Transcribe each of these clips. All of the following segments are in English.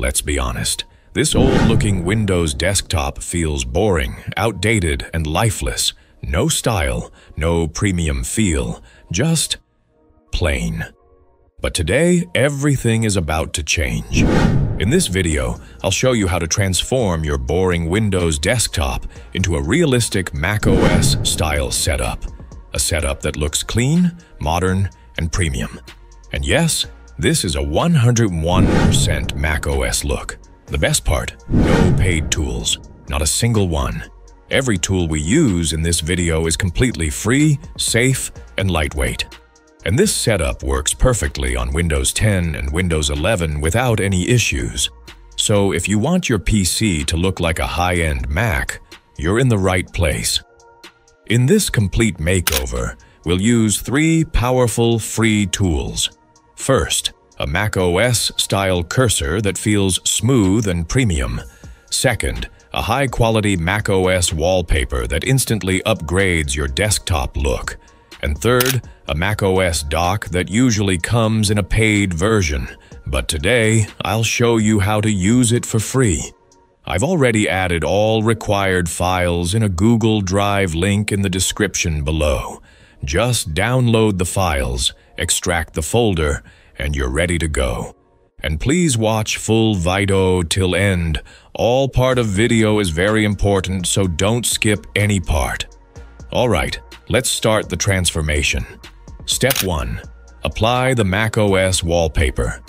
Let's be honest, this old-looking Windows desktop feels boring, outdated, and lifeless. No style, no premium feel, just plain. But today, everything is about to change. In this video, I'll show you how to transform your boring Windows desktop into a realistic macOS style setup. A setup that looks clean, modern, and premium. And yes, this is a 101% macOS look. The best part, no paid tools, not a single one. Every tool we use in this video is completely free, safe, and lightweight. And this setup works perfectly on Windows 10 and Windows 11 without any issues. So if you want your PC to look like a high-end Mac, you're in the right place. In this complete makeover, we'll use three powerful free tools. First, a macOS-style cursor that feels smooth and premium. Second, a high-quality macOS wallpaper that instantly upgrades your desktop look. And third, a macOS dock that usually comes in a paid version, but today I'll show you how to use it for free. I've already added all required files in a Google Drive link in the description below. Just download the files, extract the folder, and you're ready to go. And please watch full video till end. All part of video is very important, so don't skip any part. All right. Let's start the transformation. Step 1. Apply the macOS wallpaper.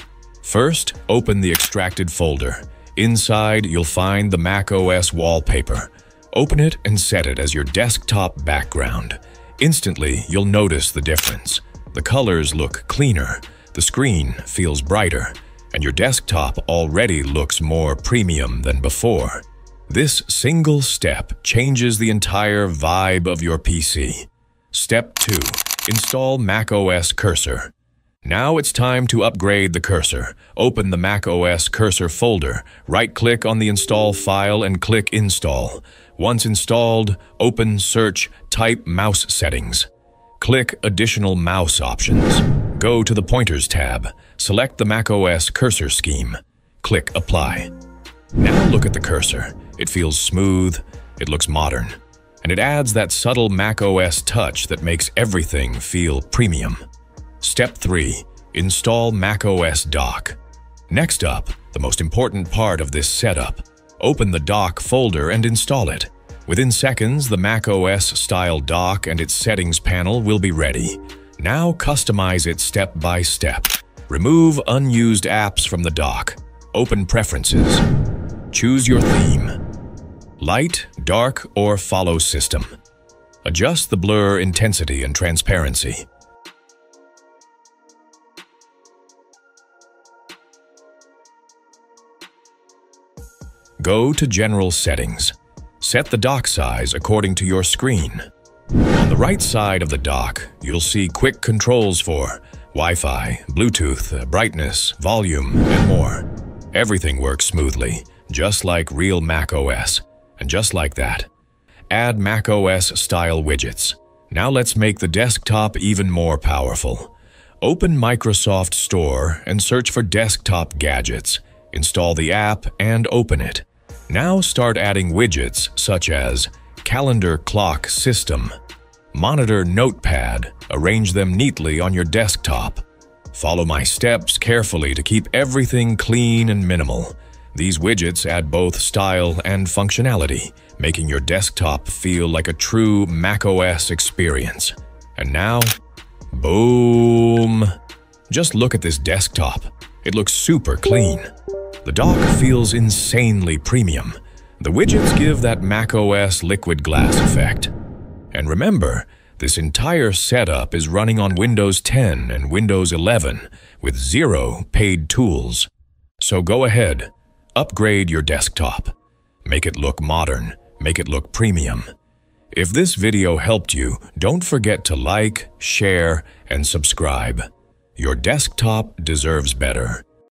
First, open the extracted folder. Inside, you'll find the macOS wallpaper. Open it and set it as your desktop background. Instantly, you'll notice the difference. The colors look cleaner, the screen feels brighter, and your desktop already looks more premium than before. This single step changes the entire vibe of your PC. Step 2. Install macOS Cursor. Now it's time to upgrade the cursor. Open the macOS Cursor folder, right-click on the install file and click Install. Once installed, open Search, type Mouse Settings. Click Additional Mouse Options. Go to the Pointers tab. Select the macOS Cursor scheme. Click Apply. Now look at the cursor. It feels smooth, it looks modern, and it adds that subtle macOS touch that makes everything feel premium. Step 3. Install macOS Dock. Next up, the most important part of this setup. Open the dock folder and install it. Within seconds, the macOS-style dock and its settings panel will be ready. Now customize it step by step. Remove unused apps from the dock. Open Preferences. Choose your theme. Light, dark, or follow system. Adjust the blur intensity and transparency. Go to General Settings. Set the dock size according to your screen. On the right side of the dock, you'll see quick controls for Wi-Fi, Bluetooth, brightness, volume, and more. Everything works smoothly, just like real macOS. And just like that, add macOS-style widgets. Now let's make the desktop even more powerful. Open Microsoft Store and search for desktop gadgets. Install the app and open it. Now start adding widgets such as calendar clock system, monitor notepad, arrange them neatly on your desktop. Follow my steps carefully to keep everything clean and minimal. These widgets add both style and functionality, making your desktop feel like a true macOS experience. And now, boom! Just look at this desktop. It looks super clean. The dock feels insanely premium. The widgets give that macOS liquid glass effect. And remember, this entire setup is running on Windows 10 and Windows 11 with zero paid tools. So go ahead. Upgrade your desktop. Make it look modern. Make it look premium. If this video helped you, don't forget to like, share, and subscribe. Your desktop deserves better.